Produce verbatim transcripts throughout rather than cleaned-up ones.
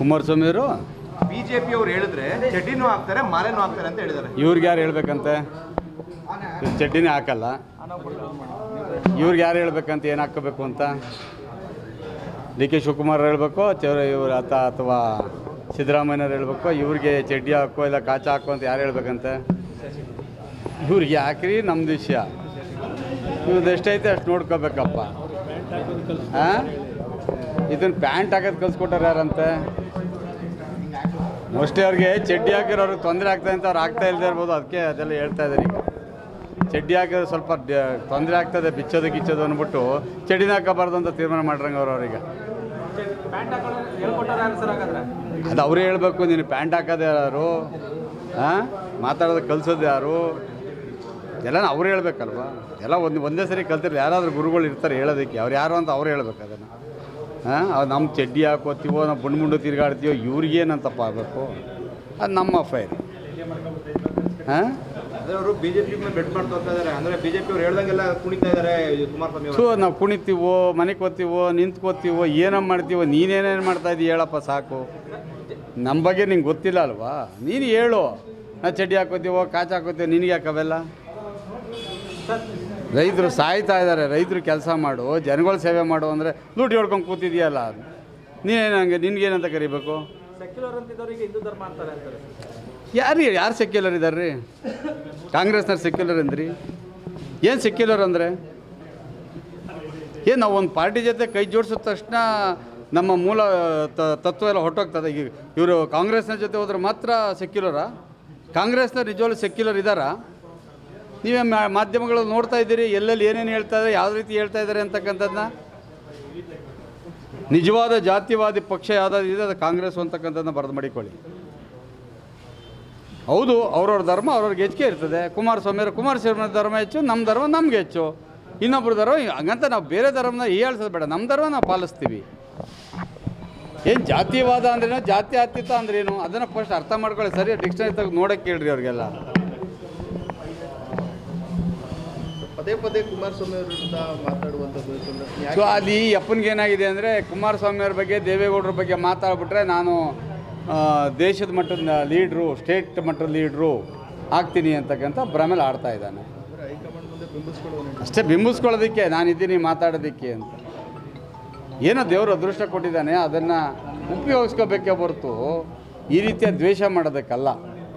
ಕುಮಾರಸ್ವಾಮಿ ಅವರು ಬಿಜೆಪಿ ಅವರು ಹೇಳಿದ್ರೆ ಚಡ್ಡಿನೂ ಹಾಕ್ತಾರೆ ಮಾಲೆನೂ ಹಾಕ್ತಾರೆ ಅಂತ ಹೇಳಿದ್ದಾರೆ. ಇವರಿಗೆ ಯಾರು ಹೇಳಬೇಕಂತೆ? ಚಡ್ಡಿನೇ ಹಾಕಲ್ಲ ಇವ್ರಿಗೆ ಯಾರು ಹೇಳಬೇಕಂತ ಏನು ಹಾಕಬೇಕು ಅಂತ ಡಿ ಕೆ ಶಿವಕುಮಾರ್ ಹೇಳಬೇಕು ಇವ್ರು ಆತ ಅಥವಾ ಸಿದ್ದರಾಮಯ್ಯನವ್ರು ಹೇಳಬೇಕು ಇವ್ರಿಗೆ ಚಡ್ಡಿ ಹಾಕೋ ಇಲ್ಲ ಕಾಚ ಹಾಕೋ ಅಂತ ಯಾರು ಹೇಳ್ಬೇಕಂತೆ? ಇವ್ರಿಗೆ ಹಾಕ್ರಿ ನಮ್ದು ವಿಷಯ ಇವ್ರದ್ದು ಎಷ್ಟೈತೆ ಅಷ್ಟು ನೋಡ್ಕೋಬೇಕಪ್ಪ. ಹಾಂ ಇದನ್ನು ಪ್ಯಾಂಟ್ ಹಾಕೋದು ಕಲ್ಸ್ಕೊಟ್ಟಾರೆ ಯಾರಂತೆ? ಮೋಸ್ಟ್ಲಿ ಅವ್ರಿಗೆ ಚಡ್ಡಿ ಹಾಕಿರೋ ಅವ್ರಿಗೆ ತೊಂದರೆ ಆಗ್ತಾ ಅಂತ ಅವ್ರು ಆಗ್ತಾ ಇಲ್ಲದೆ ಇರ್ಬೋದು, ಅದಕ್ಕೆ ಅದೆಲ್ಲ ಹೇಳ್ತಾ ಇದ್ದಾರೆ. ಈಗ ಚಡ್ಡಿ ಹಾಕಿದ್ರೆ ಸ್ವಲ್ಪ ತೊಂದರೆ ಆಗ್ತದೆ ಬಿಚ್ಚೋದು ಗಿಚ್ಚೋದು ಅಂದ್ಬಿಟ್ಟು ಚಡ್ಡಿನ ಹಾಕಬಾರ್ದು ಅಂತ ತೀರ್ಮಾನ ಮಾಡ್ರಂಗೆ ಅವ್ರು. ಅವ್ರಿಗೆ ಅದು ಅವರೇ ಹೇಳಬೇಕು, ನೀನು ಪ್ಯಾಂಟ್ ಹಾಕೋದು ಯಾರು, ಹಾಂ ಮಾತಾಡೋದು ಕಲಿಸೋದು ಯಾರು, ಎಲ್ಲನೂ ಅವ್ರು ಹೇಳ್ಬೇಕಲ್ವ. ಎಲ್ಲ ಒಂದು ಒಂದೇ ಸರಿ ಕಲ್ತಿರಲಿ, ಯಾರಾದರೂ ಗುರುಗಳು ಇರ್ತಾರೆ ಹೇಳೋದಕ್ಕೆ, ಅವ್ರು ಯಾರು ಅಂತ ಅವ್ರು ಹೇಳ್ಬೇಕು ಅದನ್ನು. ಹಾಂ ಅದು ನಮ್ಮ ಚಡ್ಡಿ ಹಾಕೋತೀವೋ ನಾವು ಬುಂಡು ಮುಂಡು ತಿರ್ಗಾಡ್ತೀವೋ ಇವ್ರಿಗೇನಂತಪ್ಪ ಆಗಬೇಕು, ಅದು ನಮ್ಮ ಅಫೈರ್. ಹಾಂ ಅವರು ಬಿ ಜೆ ಪಿ ಬೆಟ್ ಮಾಡ್ತಾ ಇದ್ದಾರೆ ಅಂದರೆ ಬಿ ಜೆ ಪಿ ಅವ್ರು ಹೇಳ್ದಂಗೆಲ್ಲ ಕುಣಿತಾ ಇದ್ದಾರೆ ಕುಮಾರಸ್ವಾಮಿ. ಸೊ ನಾವು ಕುಣಿತೀವೋ ಮನೆಗೆ ಹೋಗ್ತೀವೋ ನಿಂತ್ಕೋತೀವೋ ಏನೋ ಮಾಡ್ತೀವೋ, ನೀನೇನೇನು ಮಾಡ್ತಾಯಿದ್ದೀವಿ ಹೇಳಪ್ಪ ಸಾಕು. ನಮ್ಮ ಬಗ್ಗೆ ನಿಂಗೆ ಗೊತ್ತಿಲ್ಲ ಅಲ್ವಾ, ನೀನು ಹೇಳು ನಾವು ಚಡ್ಡಿ ಹಾಕೋತೀವೋ ಕಾಚು ಹಾಕೋತೀವೋ, ನಿನಗೆ ಯಾಕವೆಲ್ಲ? ರೈತರು ಸಾಯ್ತಾ ಇದ್ದಾರೆ, ರೈತರು ಕೆಲಸ ಮಾಡು, ಜನಗಳ ಸೇವೆ ಮಾಡು ಅಂದರೆ ಲೂಟಿ ಹೊಡ್ಕೊಂಡು ಕೂತಿದೆಯಲ್ಲ, ನೀನೇನು ಹಂಗೆ ನಿನಗೇನಂತ ಕರಿಬೇಕು? ಯಾರು ಯಾರು ಸೆಕ್ಯುಲರ್ ಇದ್ದಾರೆ ರೀ? ಕಾಂಗ್ರೆಸ್ನವ್ರು ಸೆಕ್ಯುಲರ್ ಅಂದ್ರಿ? ಏನು ಸೆಕ್ಯುಲರ್ ಅಂದರೆ ಏನು? ನಾವು ಒಂದು ಪಾರ್ಟಿ ಜೊತೆ ಕೈ ಜೋಡಿಸಿದ ತಕ್ಷಣ ನಮ್ಮ ಮೂಲ ತತ್ವ ಎಲ್ಲ ಹೊಟ್ಟೋಗ್ತದೆ. ಈಗ ಇವರು ಕಾಂಗ್ರೆಸ್ನ ಜೊತೆ ಹೋದ್ರೆ ಮಾತ್ರ ಸೆಕ್ಯುಲರಾ? ಕಾಂಗ್ರೆಸ್ನ ನಿಜವಾಗ್ಲೂ ಸೆಕ್ಯುಲರ್ ಇದ್ದಾರಾ? ನೀವೇ ಮಾಧ್ಯಮಗಳು ನೋಡ್ತಾ ಇದ್ದೀರಿ, ಎಲ್ಲೆಲ್ಲಿ ಏನೇನು ಹೇಳ್ತಾ ಇದ್ದಾರೆ, ಯಾವ ರೀತಿ ಹೇಳ್ತಾ ಇದ್ದಾರೆ ಅಂತಕ್ಕಂಥದ್ದನ್ನ. ನಿಜವಾದ ಜಾತಿವಾದಿ ಪಕ್ಷ ಯಾವುದಾದ್ರಿದೆ ಅದು ಕಾಂಗ್ರೆಸ್ ಅಂತಕ್ಕಂಥದ್ದನ್ನ ಬರೆದು ಮಾಡಿಕೊಳ್ಳಿ. ಹೌದು, ಅವ್ರವ್ರ ಧರ್ಮ ಅವ್ರವ್ರಿಗೆ ಹೆಚ್ಚಿಗೆ ಇರ್ತದೆ. ಕುಮಾರಸ್ವಾಮಿಯವರು ಕುಮಾರಸ್ವಾಮಿಯ ಧರ್ಮ ಹೆಚ್ಚು, ನಮ್ಮ ಧರ್ಮ ನಮ್ಗೆ ಹೆಚ್ಚು, ಇನ್ನೊಬ್ಬರ ಧರ್ಮ ಹಂಗಂತ ನಾವು ಬೇರೆ ಧರ್ಮನ ಹೇಳ್ಸೋದು ಬೇಡ, ನಮ್ಮ ಧರ್ಮ ನಾವು ಪಾಲಿಸ್ತೀವಿ. ಏನು ಜಾತಿವಾದ ಅಂದ್ರೇನು, ಜಾತಿ ಆತೀತ ಅಂದ್ರೇನು, ಅದನ್ನು ಫಸ್ಟ್ ಅರ್ಥ ಮಾಡ್ಕೊಳ್ಳಿ. ಸರಿ ಡಿಕ್ಷನರಿ ತೆಗೆದು ನೋಡೋಕ್ಕೆ ಹೇಳ್ರಿ ಅವ್ರಿಗೆಲ್ಲ. ಪದೇ ಪದೇ ಕುಮಾರಸ್ವಾಮಿ ಅವ್ರ ವಿರುದ್ಧ ಮಾತಾಡುವಂಥದ್ದು. ಸೊ ಅಲ್ಲಿ ಅಪ್ಪನಿಗೇನಾಗಿದೆ ಅಂದರೆ, ಕುಮಾರಸ್ವಾಮಿಯವ್ರ ಬಗ್ಗೆ ದೇವೇಗೌಡರ ಬಗ್ಗೆ ಮಾತಾಡ್ಬಿಟ್ರೆ ನಾನು ದೇಶದ ಮಟ್ಟದ ಲೀಡ್ರು, ಸ್ಟೇಟ್ ಮಟ್ಟದ ಲೀಡ್ರು ಆಗ್ತೀನಿ ಅಂತಕ್ಕಂಥ ಭ್ರಮೇಲೆ ಆಡ್ತಾ ಇದ್ದಾನೆ ಅಷ್ಟೇ. ಬಿಂಬಿಸ್ಕೊಳ್ಳೋದಕ್ಕೆ ನಾನಿದ್ದೀನಿ ಮಾತಾಡೋದಕ್ಕೆ ಅಂತ ಏನೋ ದೇವರು ಅದೃಷ್ಟ ಕೊಟ್ಟಿದ್ದಾನೆ, ಅದನ್ನು ಉಪಯೋಗಿಸ್ಕೋಬೇಕೇ ಹೊರತು ಈ ರೀತಿಯ ದ್ವೇಷ ಮಾಡೋದಕ್ಕಲ್ಲ.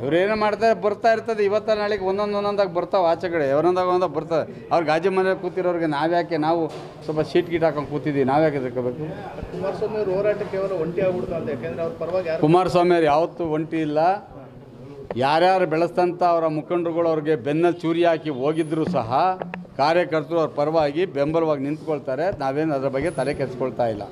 ಇವರೇನೋ ಮಾಡ್ತಾರೆ, ಬರ್ತಾ ಇರ್ತದೆ, ಇವತ್ತ ನಾಳೆಗೆ ಒಂದೊಂದು ಒಂದೊಂದಾಗಿ ಬರ್ತಾವೆ ಆಚೆಗಡೆ, ಒಂದೊಂದಾಗ ಒಂದೊಂದಾಗ ಬರ್ತವೆ. ಅವ್ರು ಗಾಜಿ ಮನೆಯಲ್ಲಿ ಕೂತಿರೋರಿಗೆ ನಾವ್ಯಾಕೆ ನಾವು ಸ್ವಲ್ಪ ಶೀಟ್ ಗೀಟ್ ಹಾಕೊಂಡು ಕೂತಿದ್ದೀವಿ, ನಾವ್ಯಾಕೆ ತಿಳ್ಕೋಬೇಕು? ಕುಮಾರಸ್ವಾಮಿ ಅವರು ಹೋರಾಟ ಕೇವಲ ಒಂಟಿ ಆಗ್ಬಿಡ್ತು ಅಂತ, ಯಾಕೆಂದರೆ ಅವ್ರ ಪರವಾಗಿ ಕುಮಾರಸ್ವಾಮಿ ಅವ್ರು ಯಾವತ್ತೂ ಒಂಟಿ ಇಲ್ಲ. ಯಾರ್ಯಾರು ಬೆಳೆಸ್ತಂಥ ಅವರ ಮುಖಂಡರುಗಳು ಅವ್ರಿಗೆ ಬೆನ್ನಲ್ಲಿ ಚೂರಿ ಹಾಕಿ ಹೋಗಿದ್ರು ಸಹ ಕಾರ್ಯಕರ್ತರು ಅವ್ರ ಪರವಾಗಿ ಬೆಂಬಲವಾಗಿ ನಿಂತ್ಕೊಳ್ತಾರೆ. ನಾವೇನು ಅದರ ಬಗ್ಗೆ ತಲೆ ಕೆಡಿಸ್ಕೊಳ್ತಾ ಇಲ್ಲ.